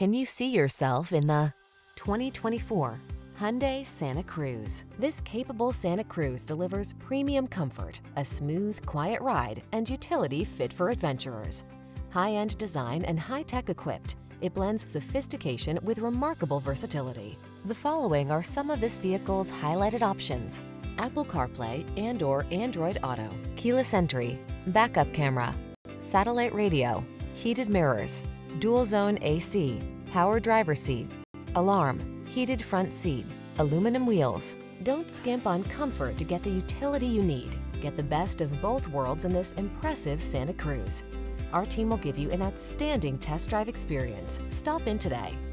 Can you see yourself in the 2024 Hyundai Santa Cruz? This capable Santa Cruz delivers premium comfort, a smooth, quiet ride, and utility fit for adventurers. High-end design and high-tech equipped, it blends sophistication with remarkable versatility. The following are some of this vehicle's highlighted options: Apple CarPlay and/or Android Auto, keyless entry, backup camera, satellite radio, heated mirrors, dual zone AC, power driver seat, alarm, heated front seat, aluminum wheels. Don't skimp on comfort to get the utility you need. Get the best of both worlds in this impressive Santa Cruz. Our team will give you an outstanding test drive experience. Stop in today.